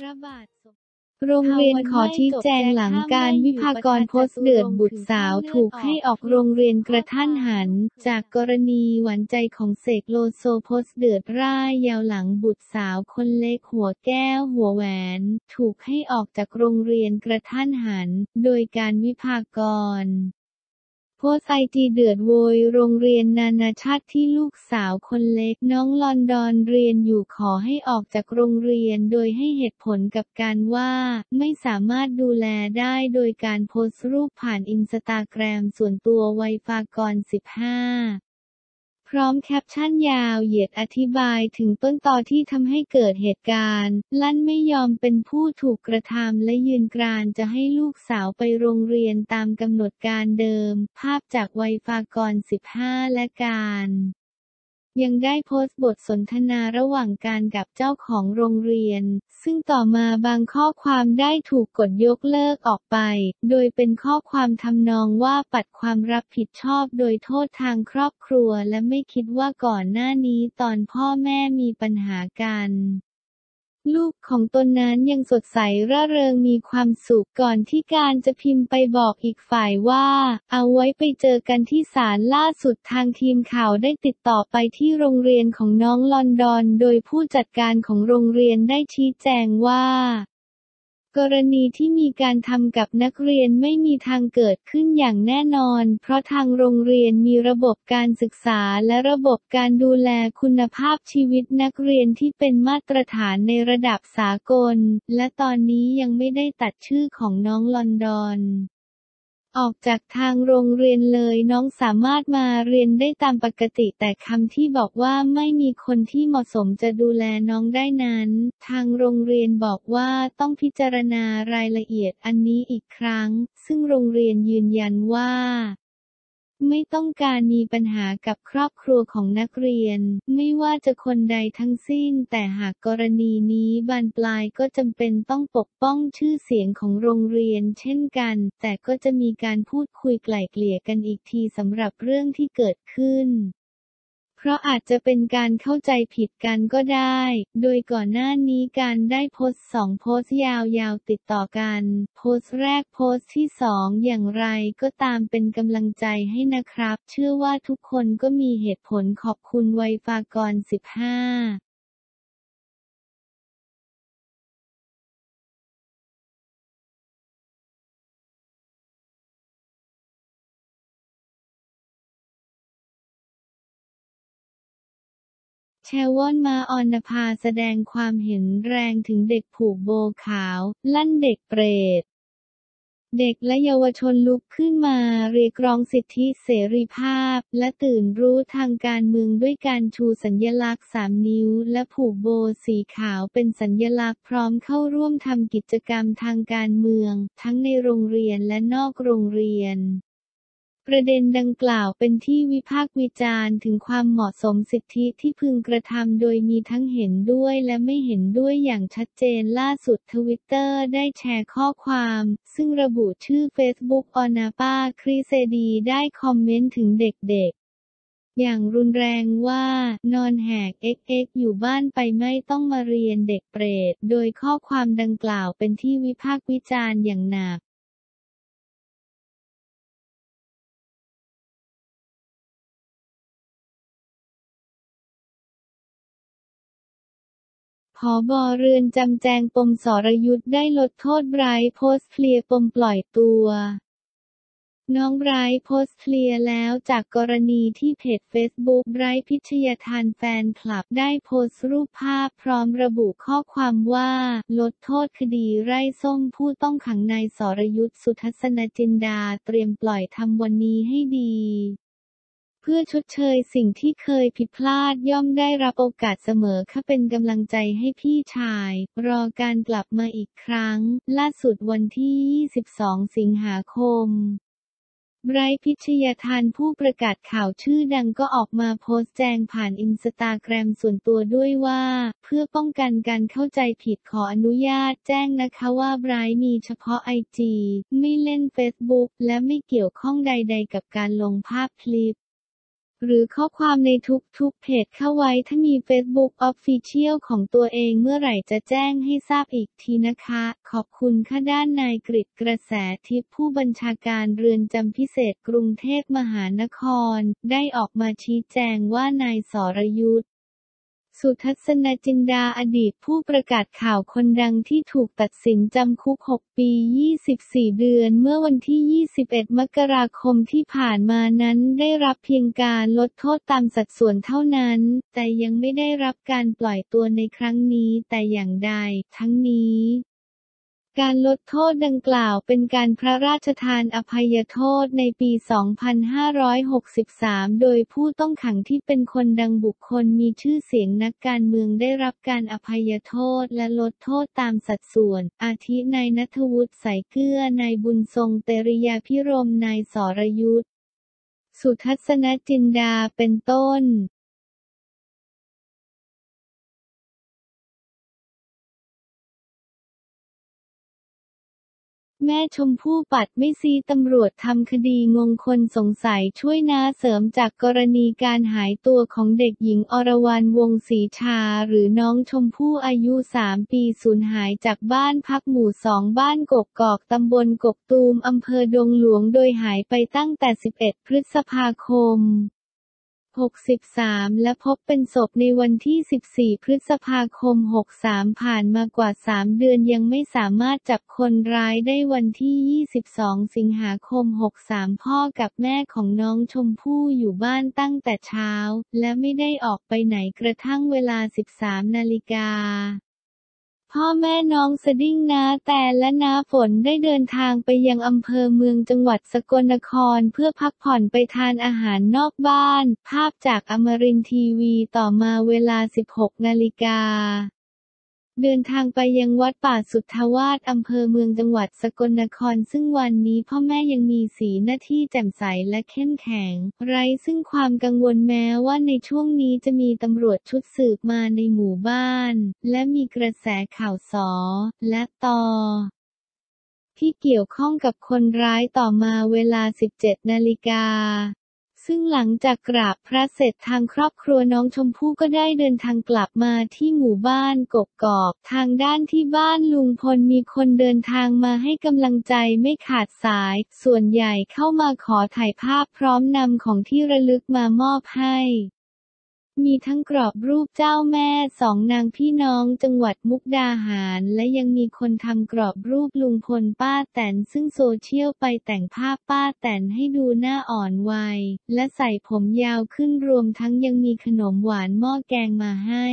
พระบาทสมเด็จโรงเรียนขอชี้แจงหลังการวิพากรโพสต์เดือดบุตรสาวถูกให้ออกโรงเรียนกระทันหันจากกรณีหวานใจของเสกโลโซโพสต์เดือดร่ายยาวหลังบุตรสาวคนเล็กหัวแก้วหัวแหวนถูกให้ออกจากโรงเรียนกระทันหันโดยการวิพากรโพสต์ไอจีเดือดโวยโรงเรียนนานาชาติที่ลูกสาวคนเล็กน้องลอนดอนเรียนอยู่ขอให้ออกจากโรงเรียนโดยให้เหตุผลกับการว่าไม่สามารถดูแลได้โดยการโพสต์รูปผ่านอินสตาแกรมส่วนตัววัยฟากร 15พร้อมแคปชั่นยาวเหยียดอธิบายถึงต้นตอที่ทำให้เกิดเหตุการณ์ลั่นไม่ยอมเป็นผู้ถูกกระทำและยืนกรานจะให้ลูกสาวไปโรงเรียนตามกำหนดการเดิมภาพจากวัยฟากร 15และการยังได้โพสต์บทสนทนาระหว่างการกับเจ้าของโรงเรียนซึ่งต่อมาบางข้อความได้ถูกกดยกเลิกออกไปโดยเป็นข้อความทำนองว่าปัดความรับผิดชอบโดยโทษทางครอบครัวและไม่คิดว่าก่อนหน้านี้ตอนพ่อแม่มีปัญหากันลูกของตนนั้นยังสดใสร่าเริงมีความสุขก่อนที่การจะพิมพ์ไปบอกอีกฝ่ายว่าเอาไว้ไปเจอกันที่ศาลล่าสุดทางทีมข่าวได้ติดต่อไปที่โรงเรียนของน้องลอนดอนโดยผู้จัดการของโรงเรียนได้ชี้แจงว่ากรณีที่มีการทำกับนักเรียนไม่มีทางเกิดขึ้นอย่างแน่นอนเพราะทางโรงเรียนมีระบบการศึกษาและระบบการดูแลคุณภาพชีวิตนักเรียนที่เป็นมาตรฐานในระดับสากลและตอนนี้ยังไม่ได้ตัดชื่อของน้องลอนดอนออกจากทางโรงเรียนเลยน้องสามารถมาเรียนได้ตามปกติแต่คำที่บอกว่าไม่มีคนที่เหมาะสมจะดูแลน้องได้นั้นทางโรงเรียนบอกว่าต้องพิจารณารายละเอียดอันนี้อีกครั้งซึ่งโรงเรียนยืนยันว่าไม่ต้องการมีปัญหากับครอบครัวของนักเรียนไม่ว่าจะคนใดทั้งสิ้นแต่หากกรณีนี้บานปลายก็จำเป็นต้องปกป้องชื่อเสียงของโรงเรียนเช่นกันแต่ก็จะมีการพูดคุยไกล่เกลี่ยกันอีกทีสำหรับเรื่องที่เกิดขึ้นเพราะอาจจะเป็นการเข้าใจผิดกันก็ได้โดยก่อนหน้านี้การได้โพสต์2โพสต์ยาวๆติดต่อกันโพสต์แรกโพสต์ที่2อย่างไรก็ตามเป็นกำลังใจให้นะครับเชื่อว่าทุกคนก็มีเหตุผลขอบคุณวัยฟากร 15เชวอนมาออนภาแสดงความเห็นแรงถึงเด็กผูกโบขาวลั่นเด็กเปรตเด็กและเยาวชนลุกขึ้นมาเรียกร้องสิทธิเสรีภาพและตื่นรู้ทางการเมืองด้วยการชูสัญลักษณ์3นิ้วและผูกโบสีขาวเป็นสัญลักษณ์พร้อมเข้าร่วมทำกิจกรรมทางการเมืองทั้งในโรงเรียนและนอกโรงเรียนประเด็นดังกล่าวเป็นที่วิพากษ์วิจารณ์ถึงความเหมาะสมสิทธิที่พึงกระทำโดยมีทั้งเห็นด้วยและไม่เห็นด้วยอย่างชัดเจนล่าสุด Twitter ได้แชร์ข้อความซึ่งระบุชื่อ Facebook อนาป้าคริเซดีได้คอมเมนต์ถึงเด็กๆอย่างรุนแรงว่านอนแหก XX อยู่บ้านไปไม่ต้องมาเรียนเด็กเปรตโดยข้อความดังกล่าวเป็นที่วิพากษ์วิจารณ์อย่างหนักผบ.เรือนจำแจงปมสรยุทธได้ลดโทษไบรท์โพสต์เคลียร์ปมปล่อยตัวน้องไบรท์โพสต์เคลียร์แล้วจากกรณีที่เพจ Facebook ไบรท์พิชยธานแฟนคลับได้โพสต์รูปภาพพร้อมระบุข้อความว่าลดโทษคดีไร่ส้มผู้ต้องขังนายสรยุทธสุทัศนจินดาเตรียมปล่อยทำวันนี้ให้ดีเพื่อชดเชยสิ่งที่เคยผิดพลาดย่อมได้รับโอกาสเสมอค่ะเป็นกำลังใจให้พี่ชายรอการกลับมาอีกครั้งล่าสุดวันที่22สิงหาคมไบรท์พิชยธานผู้ประกาศข่าวชื่อดังก็ออกมาโพสต์แจงผ่านอินสตาแกรมส่วนตัวด้วยว่าเพื่อป้องกันการเข้าใจผิดขออนุญาตแจ้งนะคะว่าไบรท์มีเฉพาะ IG ไม่เล่น Facebook และไม่เกี่ยวข้องใดๆกับการลงภาพคลิป หรือข้อความในทุกๆเพจเข้าไว้ถ้ามี Facebook Official ของตัวเองเมื่อไหร่จะแจ้งให้ทราบอีกทีนะคะขอบคุณค่ะด้านนายกฤษกระแสทิพย์ผู้บัญชาการเรือนจำพิเศษกรุงเทพมหานครได้ออกมาชี้แจงว่านายสรยุทธสุทัศนจินดาอดีตผู้ประกาศข่าวคนดังที่ถูกตัดสินจำคุก6 ปี 24 เดือนเมื่อวันที่ 21 มกราคมที่ผ่านมานั้นได้รับเพียงการลดโทษตามสัดส่วนเท่านั้นแต่ยังไม่ได้รับการปล่อยตัวในครั้งนี้แต่อย่างใดทั้งนี้การลดโทษดังกล่าวเป็นการพระราชทานอภัยโทษในปี 2563 โดยผู้ต้องขังที่เป็นคนดังบุคคลมีชื่อเสียงนักการเมืองได้รับการอภัยโทษและลดโทษตามสัดส่วนอาทินายณัฐวุฒิ สายเกลือนายบุญทรงเตรียพิรมย์นายสรยุทธสุทัศนจินดาเป็นต้นแม่ชมพู่ปัดไม่ซีตำรวจทำคดีงงคนสงสัยช่วยน้าเสริมจากกรณีการหายตัวของเด็กหญิงอรวรรณ วงศ์ศรีชาหรือน้องชมพู่อายุ 3 ปีสูญหายจากบ้านพักหมู่ 2 บ้านกกอกตำบลกกตูมอำเภอดงหลวงโดยหายไปตั้งแต่ 11 พฤษภาคม63และพบเป็นศพในวันที่ 14 พฤษภาคม 63 ผ่านมากว่า 3 เดือนยังไม่สามารถจับคนร้ายได้วันที่ 22 สิงหาคม 63 พ่อกับแม่ของน้องชมพู่อยู่บ้านตั้งแต่เช้าและไม่ได้ออกไปไหนกระทั่งเวลา 13 นาฬิกาพ่อแม่น้องสดิ้งน้าแต่และน้าฝนได้เดินทางไปยังอำเภอเมืองจังหวัดสกลนครเพื่อพักผ่อนไปทานอาหารนอกบ้านภาพจากอมรินทร์ทีวีต่อมาเวลา 16 นาฬิกาเดินทางไปยังวัดป่าสุทธาวาสอำเภอเมืองจังหวัดสกลนครซึ่งวันนี้พ่อแม่ยังมีสีหน้าที่แจ่มใสและเข้มแข็งไร้ซึ่งความกังวลแม้ว่าในช่วงนี้จะมีตำรวจชุดสืบมาในหมู่บ้านและมีกระแสข่าวสอและต่อที่เกี่ยวข้องกับคนร้ายต่อมาเวลา 17 นาฬิกาซึ่งหลังจากกราบพระเสร็จทางครอบครัวน้องชมพู่ก็ได้เดินทางกลับมาที่หมู่บ้านกกอกทางด้านที่บ้านลุงพลมีคนเดินทางมาให้กำลังใจไม่ขาดสายส่วนใหญ่เข้ามาขอถ่ายภาพพร้อมนำของที่ระลึกมามอบให้มีทั้งกรอบรูปเจ้าแม่สองนางพี่น้องจังหวัดมุกดาหารและยังมีคนทำกรอบรูปลุงพลป้าแตนซึ่งโซเชียลไปแต่งภาพป้าแตนให้ดูหน้าอ่อนวัยและใส่ผมยาวขึ้นรวมทั้งยังมีขนมหวานหม้อแกงมาให้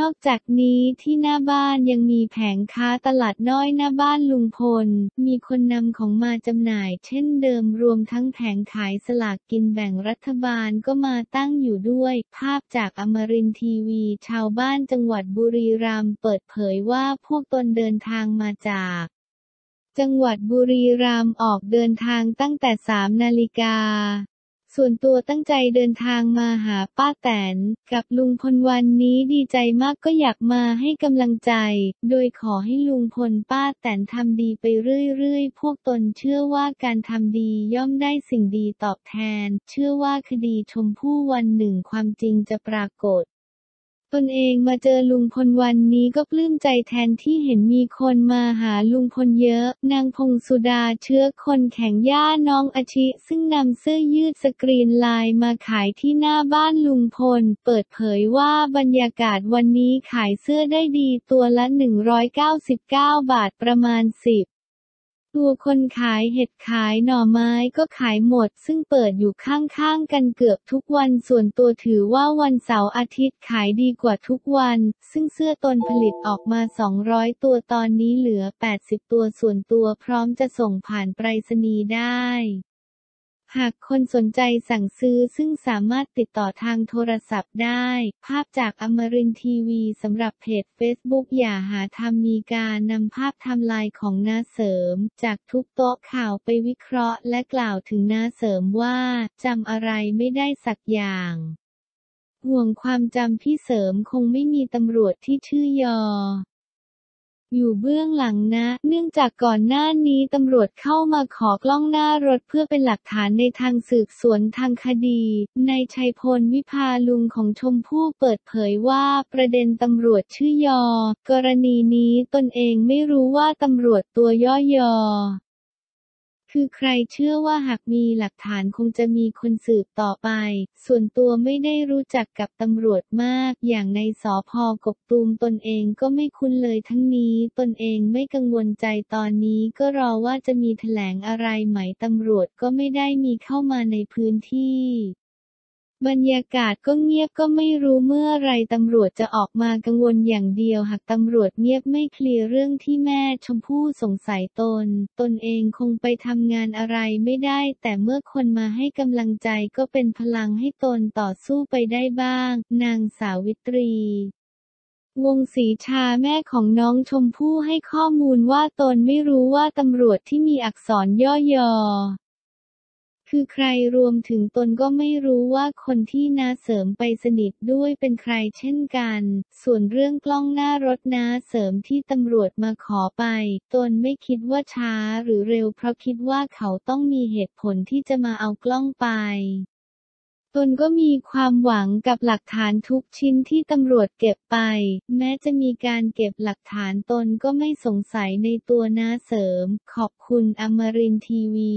นอกจากนี้ที่หน้าบ้านยังมีแผงค้าตลาดน้อยหน้าบ้านลุงพลมีคนนำของมาจำหน่ายเช่นเดิมรวมทั้งแผงขายสลากกินแบ่งรัฐบาลก็มาตั้งอยู่ด้วยภาพจากอมรินทร์ทีวีชาวบ้านจังหวัดบุรีรัมย์เปิดเผยว่าพวกตนเดินทางมาจากจังหวัดบุรีรัมย์ออกเดินทางตั้งแต่ 3 นาฬิกาส่วนตัวตั้งใจเดินทางมาหาป้าแตนกับลุงพลวันนี้ดีใจมากก็อยากมาให้กำลังใจโดยขอให้ลุงพลป้าแตนทำดีไปเรื่อยๆพวกตนเชื่อว่าการทำดีย่อมได้สิ่งดีตอบแทนเชื่อว่าคดีชมพู่วันหนึ่งความจริงจะปรากฏตนเองมาเจอลุงพลวันนี้ก็ปลื้มใจแทนที่เห็นมีคนมาหาลุงพลเยอะนางพงสุดาเชื้อคนแข่งย่าน้องอาชิซึ่งนำเสื้อยืดสกรีนลายมาขายที่หน้าบ้านลุงพลเปิดเผยว่าบรรยากาศวันนี้ขายเสื้อได้ดีตัวละ 199 บาทประมาณ 10ตัวคนขายเห็ดขายหน่อไม้ก็ขายหมดซึ่งเปิดอยู่ข้างๆกันเกือบทุกวันส่วนตัวถือว่าวันเสาร์อาทิตย์ขายดีกว่าทุกวันซึ่งเสื้อตนผลิตออกมา200ตัวตอนนี้เหลือ80ตัวส่วนตัวพร้อมจะส่งผ่านไปรษณีย์ได้หากคนสนใจสั่งซื้อซึ่งสามารถติดต่อทางโทรศัพท์ได้ภาพจากอมรินทร์ทีวีสำหรับเพจ Facebook อย่าหาทำมีการนำภาพไทม์ไลน์ของน้าเสริมจากทุกโต๊ะข่าวไปวิเคราะห์และกล่าวถึงน้าเสริมว่าจำอะไรไม่ได้สักอย่างห่วงความจำพี่เสริมคงไม่มีตำรวจที่ชื่อยอ อยู่เบื้องหลังนะเนื่องจากก่อนหน้านี้ตำรวจเข้ามาขอกล้องหน้ารถเพื่อเป็นหลักฐานในทางสืบสวนทางคดีนายชัยพลวิภาลุงของชมพู่เปิดเผยว่าประเด็นตำรวจชื่อยอกรณีนี้ตนเองไม่รู้ว่าตำรวจตัวย่อยอคือใครเชื่อว่าหากมีหลักฐานคงจะมีคนสืบต่อไปส่วนตัวไม่ได้รู้จักกับตำรวจมากอย่างในสภ.กกตูมตนเองก็ไม่คุ้นเลยทั้งนี้ตนเองไม่กังวลใจตอนนี้ก็รอว่าจะมีแถลงอะไรไหมตำรวจก็ไม่ได้มีเข้ามาในพื้นที่บรรยากาศก็เงียบก็ไม่รู้เมื่อไรตำรวจจะออกมากังวลอย่างเดียวหากตำรวจเงียบไม่เคลียร์เรื่องที่แม่ชมพู่สงสัยตนเองคงไปทำงานอะไรไม่ได้แต่เมื่อคนมาให้กำลังใจก็เป็นพลังให้ตนต่อสู้ไปได้บ้างนางสาวิตรีวงศ์ศรีชาแม่ของน้องชมพู่ให้ข้อมูลว่าตนไม่รู้ว่าตำรวจที่มีอักษรย่อคือใครรวมถึงตนก็ไม่รู้ว่าคนที่น้าเสริมไปสนิทด้วยเป็นใครเช่นกันส่วนเรื่องกล้องหน้ารถน้าเสริมที่ตำรวจมาขอไปตนไม่คิดว่าช้าหรือเร็วเพราะคิดว่าเขาต้องมีเหตุผลที่จะมาเอากล้องไปตนก็มีความหวังกับหลักฐานทุกชิ้นที่ตำรวจเก็บไปแม้จะมีการเก็บหลักฐานตนก็ไม่สงสัยในตัวน้าเสริมขอบคุณอมรินทร์ทีวี